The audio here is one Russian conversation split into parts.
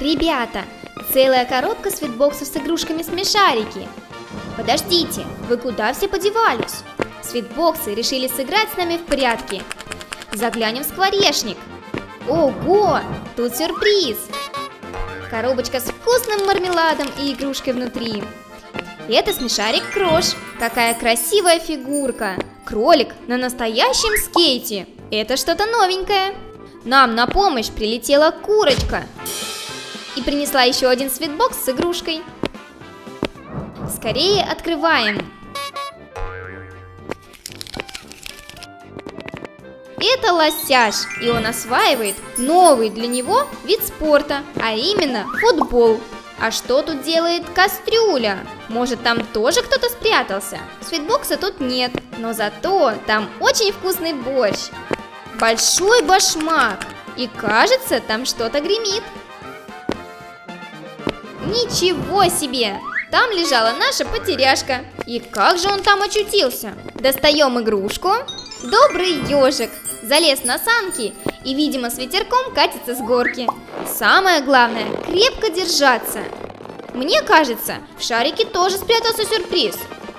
Ребята, целая коробка свитбоксов с игрушками Смешарики. Подождите, вы куда все подевались? Свитбоксы решили сыграть с нами в прятки. Заглянем в скворечник. Ого, тут сюрприз. Коробочка с вкусным мармеладом и игрушкой внутри. Это смешарик Крош. Какая красивая фигурка. Кролик на настоящем скейте. Это что-то новенькое. Нам на помощь прилетела курочка. И принесла еще один свитбокс с игрушкой. Скорее открываем. Это Лосяш, и он осваивает новый для него вид спорта, а именно футбол. А что тут делает кастрюля? Может, там тоже кто-то спрятался? Свитбокса тут нет, но зато там очень вкусный борщ. Большой башмак, и кажется, там что-то гремит. Ничего себе! Там лежала наша потеряшка. И как же он там очутился? Достаем игрушку. Добрый ежик. Залез на санки и, видимо, с ветерком катится с горки. Самое главное, крепко держаться. Мне кажется, в шарике тоже спрятался сюрприз.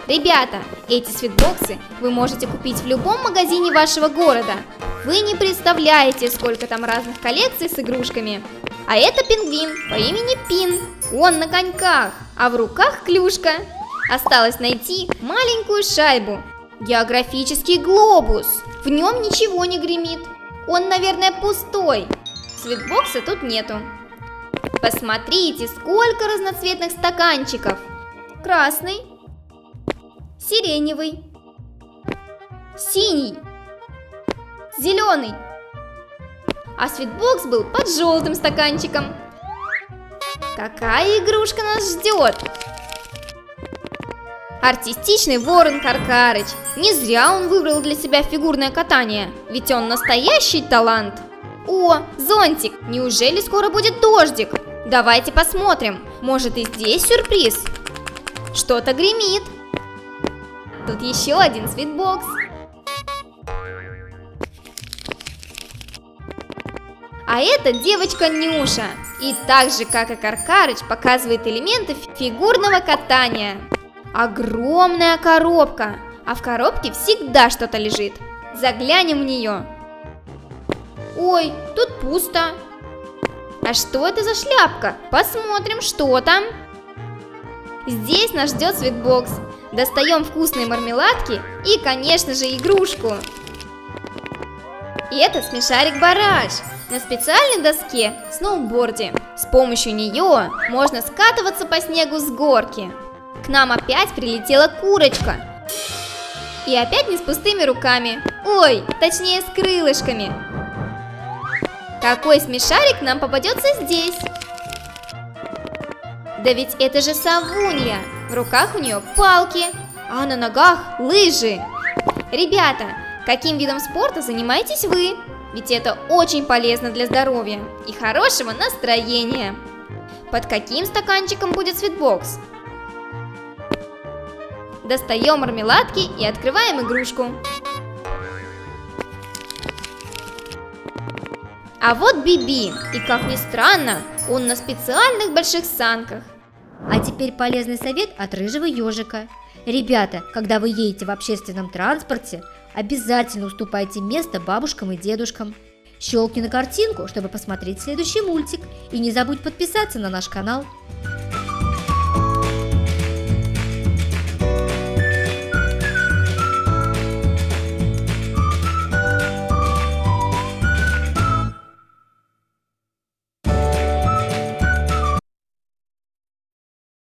Ребята, эти свитбоксы вы можете купить в любом магазине вашего города. Вы не представляете, сколько там разных коллекций с игрушками. А это пингвин по имени Пин. Он на коньках, а в руках клюшка. Осталось найти маленькую шайбу. Географический глобус. В нем ничего не гремит. Он, наверное, пустой. Свитбокса тут нету. Посмотрите, сколько разноцветных стаканчиков. Красный, сиреневый, синий, зеленый. А свитбокс был под желтым стаканчиком. Какая игрушка нас ждет? Артистичный ворон Каркарыч. Не зря он выбрал для себя фигурное катание, ведь он настоящий талант. О, зонтик! Неужели скоро будет дождик? Давайте посмотрим, может и здесь сюрприз? Что-то гремит. Тут еще один свитбокс. А это девочка Нюша. И так же, как и Каркарыч, показывает элементы фигурного катания. Огромная коробка, а в коробке всегда что-то лежит. Заглянем в нее. Ой, тут пусто. А что это за шляпка? Посмотрим, что там. Здесь нас ждет свитбокс. Достаем вкусные мармеладки и, конечно же, игрушку. И это смешарик Бараш на специальной доске в сноуборде. С помощью нее можно скатываться по снегу с горки. К нам опять прилетела курочка. И опять не с пустыми руками. Ой, точнее с крылышками. Какой смешарик нам попадется здесь? Да ведь это же Совунья. В руках у нее палки, а на ногах лыжи. Ребята, каким видом спорта занимаетесь вы? Ведь это очень полезно для здоровья и хорошего настроения. Под каким стаканчиком будет свитбокс? Достаем мармеладки и открываем игрушку. А вот Биби, и как ни странно, он на специальных больших санках. А теперь полезный совет от рыжего ежика. Ребята, когда вы едете в общественном транспорте, обязательно уступайте место бабушкам и дедушкам. Щелкни на картинку, чтобы посмотреть следующий мультик. И не забудь подписаться на наш канал.